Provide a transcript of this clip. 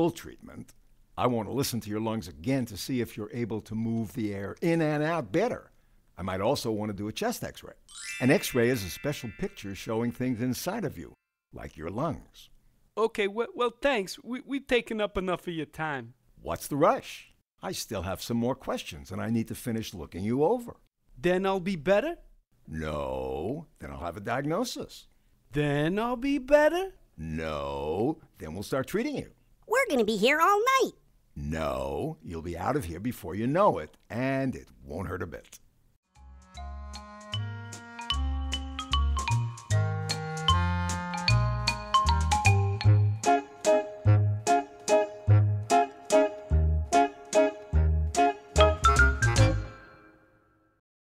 full treatment, I want to listen to your lungs again to see if you're able to move the air in and out better. I might also want to do a chest X-ray. An X-ray is a special picture showing things inside of you, like your lungs. Okay, well thanks. We've taken up enough of your time. What's the rush? I still have some more questions, and I need to finish looking you over. Then I'll be better? No, then I'll have a diagnosis. Then I'll be better? No, then we'll start treating you. We're going to be here all night. No, you'll be out of here before you know it, and it won't hurt a bit.